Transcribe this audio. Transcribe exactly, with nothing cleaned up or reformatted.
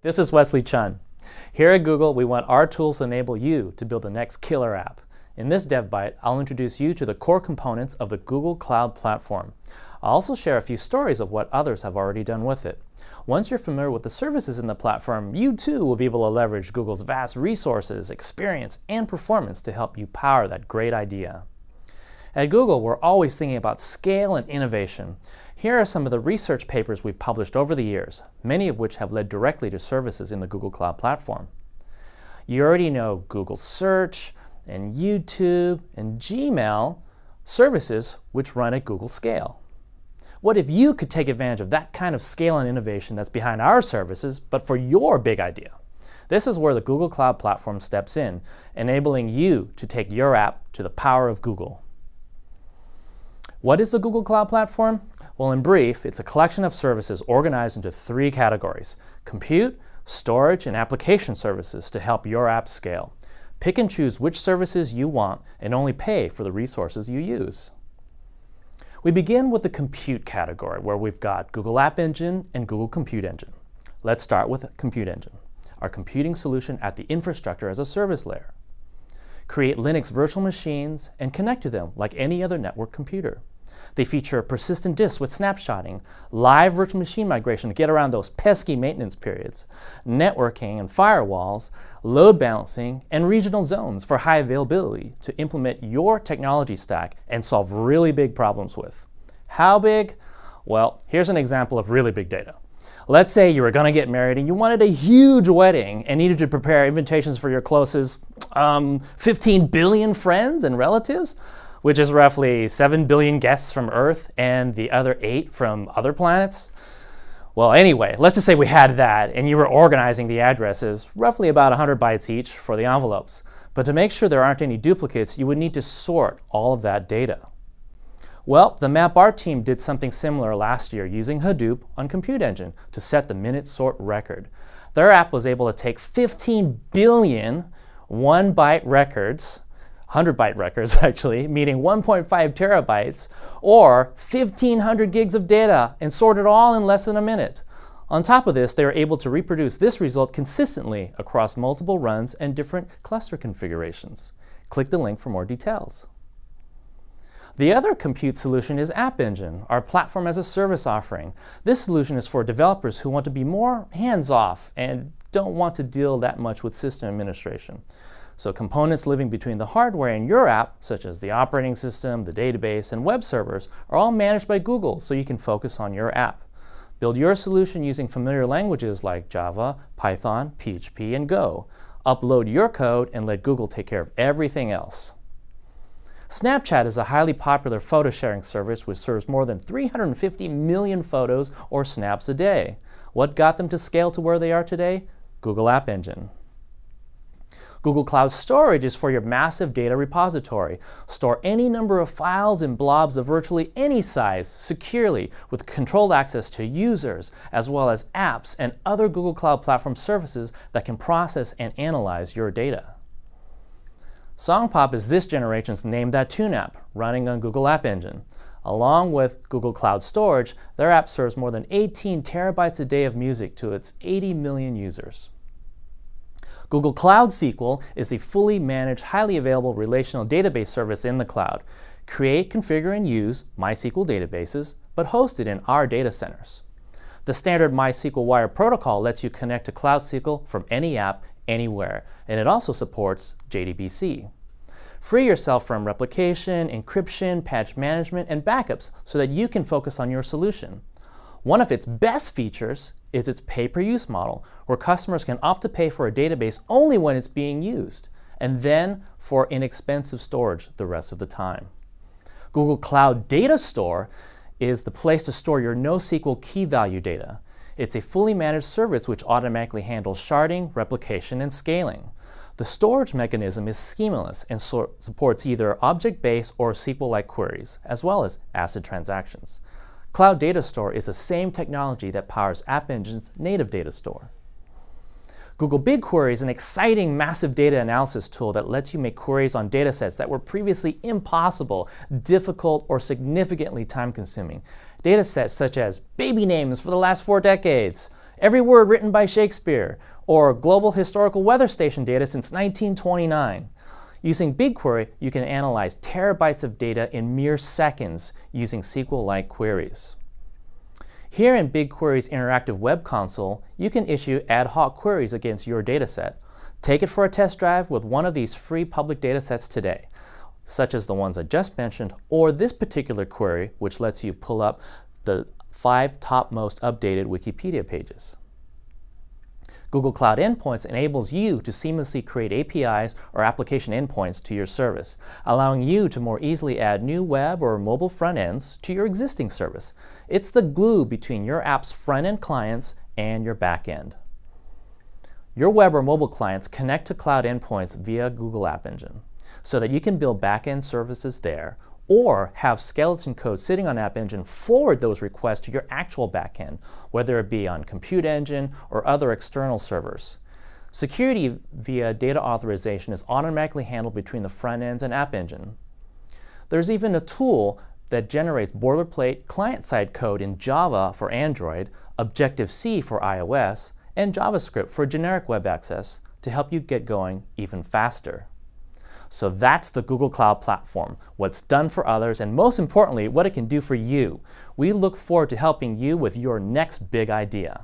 This is Wesley Chun. Here at Google, we want our tools to enable you to build the next killer app. In this DevByte, I'll introduce you to the core components of the Google Cloud Platform. I'll also share a few stories of what others have already done with it. Once you're familiar with the services in the platform, you too will be able to leverage Google's vast resources, experience, and performance to help you power that great idea. At Google, we're always thinking about scale and innovation. Here are some of the research papers we've published over the years, many of which have led directly to services in the Google Cloud Platform. You already know Google Search and YouTube and Gmail, services which run at Google scale. What if you could take advantage of that kind of scale and innovation that's behind our services, but for your big idea? This is where the Google Cloud Platform steps in, enabling you to take your app to the power of Google. What is the Google Cloud Platform? Well, in brief, it's a collection of services organized into three categories: compute, storage, and application services to help your app scale. Pick and choose which services you want and only pay for the resources you use. We begin with the compute category, where we've got Google App Engine and Google Compute Engine. Let's start with Compute Engine, our computing solution at the infrastructure as a service layer. Create Linux virtual machines and connect to them like any other network computer. They feature persistent disks with snapshotting, live virtual machine migration to get around those pesky maintenance periods, networking and firewalls, load balancing, and regional zones for high availability to implement your technology stack and solve really big problems with. How big? Well, here's an example of really big data. Let's say you were going to get married and you wanted a huge wedding and needed to prepare invitations for your closest um, fifteen billion friends and relatives, which is roughly seven billion guests from Earth and the other eight from other planets. Well, anyway, let's just say we had that and you were organizing the addresses, roughly about one hundred bytes each for the envelopes. But to make sure there aren't any duplicates, you would need to sort all of that data. Well, the MapR team did something similar last year using Hadoop on Compute Engine to set the minute sort record. Their app was able to take fifteen billion one-byte records, one hundred byte records actually, meaning one point five terabytes, or fifteen hundred gigs of data, and sort it all in less than a minute. On top of this, they were able to reproduce this result consistently across multiple runs and different cluster configurations. Click the link for more details. The other compute solution is App Engine, our platform as a service offering. This solution is for developers who want to be more hands-off and don't want to deal that much with system administration. So components living between the hardware and your app, such as the operating system, the database, and web servers, are all managed by Google so you can focus on your app. Build your solution using familiar languages like Java, Python, P H P, and Go. Upload your code and let Google take care of everything else. Snapchat is a highly popular photo sharing service which serves more than three hundred fifty million photos or snaps a day. What got them to scale to where they are today? Google App Engine. Google Cloud Storage is for your massive data repository. Store any number of files and blobs of virtually any size securely with controlled access to users, as well as apps and other Google Cloud Platform services that can process and analyze your data. SongPop is this generation's Name That Tune app running on Google App Engine. Along with Google Cloud Storage, their app serves more than eighteen terabytes a day of music to its eighty million users. Google Cloud S Q L is the fully managed, highly available relational database service in the cloud. Create, configure, and use MySQL databases, but hosted in our data centers. The standard MySQL wire protocol lets you connect to Cloud S Q L from any app, anywhere, and it also supports J D B C. Free yourself from replication, encryption, patch management, and backups so that you can focus on your solution. One of its best features is its pay-per-use model, where customers can opt to pay for a database only when it's being used, and then for inexpensive storage the rest of the time. Google Cloud Datastore is the place to store your NoSQL key value data. It's a fully managed service which automatically handles sharding, replication, and scaling. The storage mechanism is schemaless and so supports either object-based or S Q L-like queries, as well as ACID transactions. Cloud Datastore is the same technology that powers App Engine's native data store. Google BigQuery is an exciting massive data analysis tool that lets you make queries on datasets that were previously impossible, difficult, or significantly time-consuming. Datasets such as baby names for the last four decades, every word written by Shakespeare, or global historical weather station data since nineteen twenty-nine. Using BigQuery, you can analyze terabytes of data in mere seconds using S Q L-like queries. Here in BigQuery's interactive web console, you can issue ad hoc queries against your dataset. Take it for a test drive with one of these free public datasets today, such as the ones I just mentioned, or this particular query, which lets you pull up the five top most updated Wikipedia pages. Google Cloud Endpoints enables you to seamlessly create A P Is or application endpoints to your service, allowing you to more easily add new web or mobile front ends to your existing service. It's the glue between your app's front-end clients and your back-end. Your web or mobile clients connect to Cloud Endpoints via Google App Engine, so that you can build back-end services there, or have skeleton code sitting on App Engine forward those requests to your actual backend, whether it be on Compute Engine or other external servers. Security via data authorization is automatically handled between the front ends and App Engine. There's even a tool that generates boilerplate client-side code in Java for Android, Objective-C for iOS, and JavaScript for generic web access to help you get going even faster. So that's the Google Cloud Platform, what's done for others, and most importantly, what it can do for you. We look forward to helping you with your next big idea.